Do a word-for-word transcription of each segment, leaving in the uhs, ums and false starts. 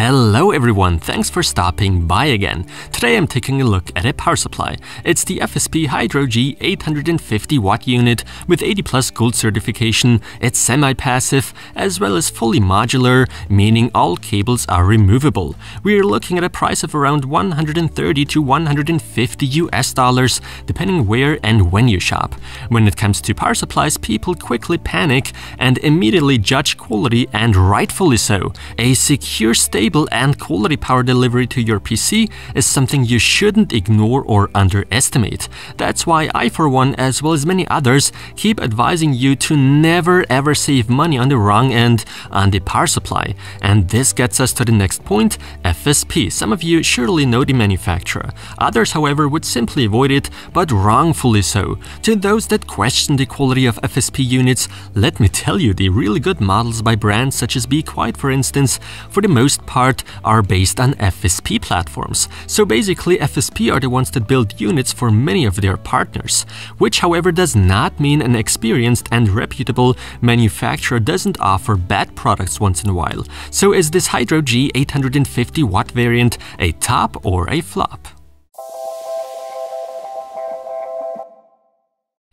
Hello everyone, thanks for stopping by again. Today I'm taking a look at a power supply. It's the F S P Hydro-G eight hundred fifty watt unit with eighty plus gold certification. It's semi-passive as well as fully modular, meaning all cables are removable. We're looking at a price of around one hundred thirty to one hundred fifty US dollars, depending where and when you shop. When it comes to power supplies, people quickly panic and immediately judge quality, and rightfully so. A secure, stable and quality power delivery to your P C is something you shouldn't ignore or underestimate. That's why I, for one, as well as many others, keep advising you to never ever save money on the wrong end on the power supply. And this gets us to the next point, F S P. Some of you surely know the manufacturer. Others, however, would simply avoid it, but wrongfully so. To those that question the quality of F S P units, let me tell you, the really good models by brands such as Be Quiet, for instance, for the most part are based on F S P platforms. So basically, F S P are the ones that build units for many of their partners, which however does not mean an experienced and reputable manufacturer doesn't offer bad products once in a while. So is this Hydro-G eight hundred fifty watt variant a top or a flop?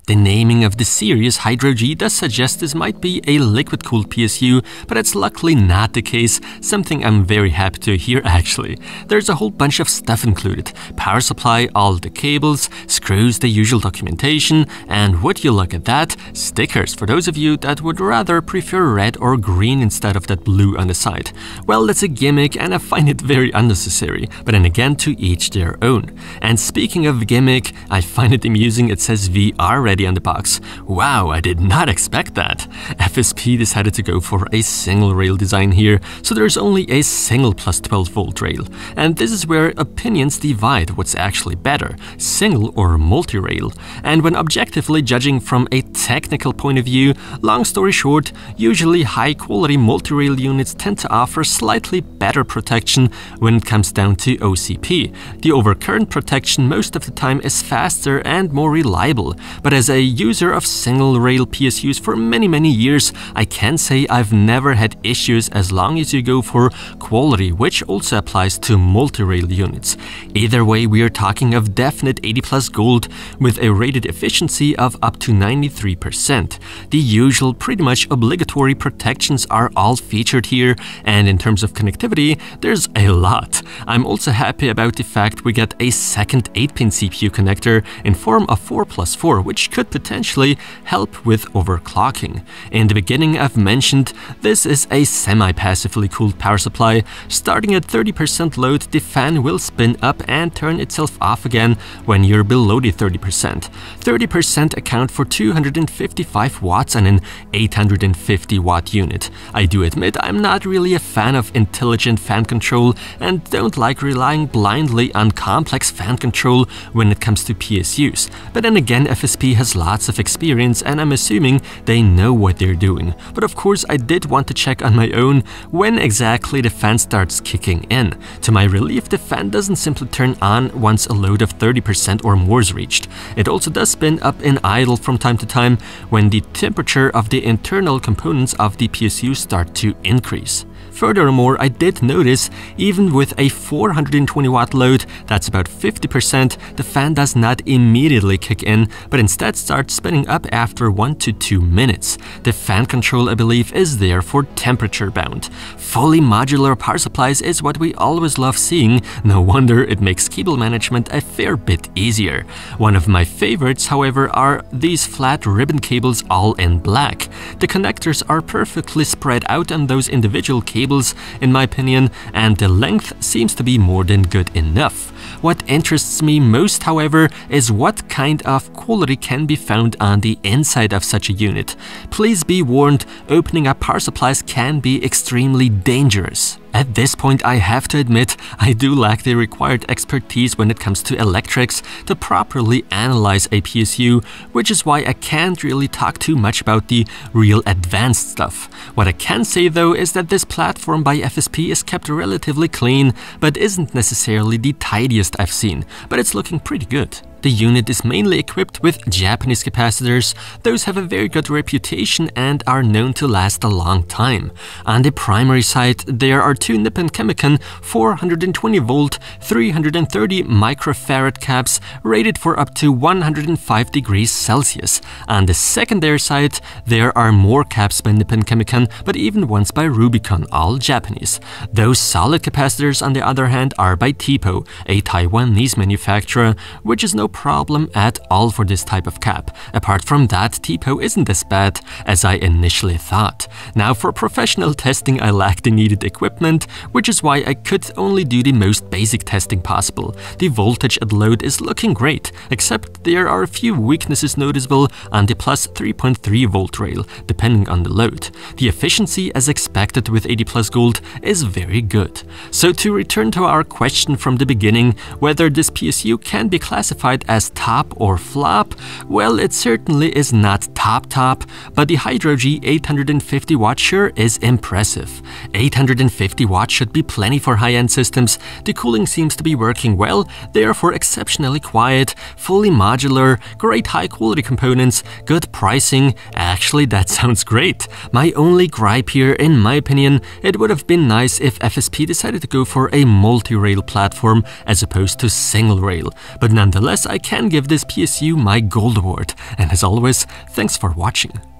The naming of the series Hydro-G does suggest this might be a liquid-cooled P S U, but it's luckily not the case, something I'm very happy to hear actually. There's a whole bunch of stuff included: power supply, all the cables, screws, the usual documentation, and would you look at that, stickers for those of you that would rather prefer red or green instead of that blue on the side. Well, that's a gimmick and I find it very unnecessary, but then again, to each their own. And speaking of gimmick, I find it amusing it says V R red on the box. Wow, I did not expect that. F S P decided to go for a single rail design here, so there's only a single plus twelve volt rail. And this is where opinions divide what's actually better, single or multi-rail. And when objectively judging from a technical point of view, long story short, usually high-quality multi-rail units tend to offer slightly better protection when it comes down to O C P. The overcurrent protection most of the time is faster and more reliable, but as As a user of single-rail P S Us for many, many years, I can say I've never had issues as long as you go for quality, which also applies to multi-rail units. Either way, we are talking of definite eighty plus gold with a rated efficiency of up to ninety-three percent. The usual, pretty much obligatory protections are all featured here, and in terms of connectivity, there's a lot. I'm also happy about the fact we get a second eight pin C P U connector in form of four plus four, which could potentially help with overclocking. In the beginning, I've mentioned this is a semi-passively cooled power supply. Starting at thirty percent load, the fan will spin up and turn itself off again when you're below the thirty percent. thirty percent account for two hundred fifty-five watts on an eight hundred fifty watt unit. I do admit I'm not really a fan of intelligent fan control and don't like relying blindly on complex fan control when it comes to P S Us. But then again, F S P has lots of experience and I'm assuming they know what they're doing. But of course, I did want to check on my own when exactly the fan starts kicking in. To my relief, the fan doesn't simply turn on once a load of thirty percent or more is reached. It also does spin up in idle from time to time when the temperature of the internal components of the P S U start to increase. Furthermore, I did notice even with a four hundred twenty watt load, that's about fifty percent, the fan does not immediately kick in, but instead starts spinning up after one to two minutes. The fan control, I believe, is therefore temperature bound. Fully modular power supplies is what we always love seeing, no wonder it makes cable management a fair bit easier. One of my favorites, however, are these flat ribbon cables all in black. The connectors are perfectly spread out on those individual cables cables in my opinion, and the length seems to be more than good enough. What interests me most, however, is what kind of quality can be found on the inside of such a unit. Please be warned, opening up power supplies can be extremely dangerous. At this point, I have to admit, I do lack the required expertise when it comes to electrics to properly analyze a P S U, which is why I can't really talk too much about the real advanced stuff. What I can say though is that this platform by F S P is kept relatively clean, but isn't necessarily the tidiest I've seen, but it's looking pretty good. The unit is mainly equipped with Japanese capacitors. Those have a very good reputation and are known to last a long time. On the primary side, there are two Nippon-Chemicon four hundred twenty volt, three hundred thirty microfarad caps rated for up to one hundred five degrees Celsius. On the secondary side, there are more caps by Nippon-Chemicon, but even ones by Rubicon, all Japanese. Those solid capacitors, on the other hand, are by Tipo, a Taiwanese manufacturer, which is no problem at all for this type of cap. Apart from that, Tipo isn't as bad as I initially thought. Now, for professional testing, I lack the needed equipment, which is why I could only do the most basic testing possible. The voltage at load is looking great, except there are a few weaknesses noticeable on the plus three point three volt rail, depending on the load. The efficiency, as expected with eighty plus gold, is very good. So to return to our question from the beginning, whether this P S U can be classified as top or flop, well, it certainly is not top top, but the Hydro-G eight hundred fifty watt sure is impressive. eight hundred fifty watt should be plenty for high-end systems. The cooling seems to be working well, they are for exceptionally quiet, fully modular, great high-quality components, good pricing. Actually, that sounds great. My only gripe here, in my opinion, it would have been nice if F S P decided to go for a multi-rail platform as opposed to single rail. But nonetheless, I can give this P S U my gold award. And as always, thanks for watching.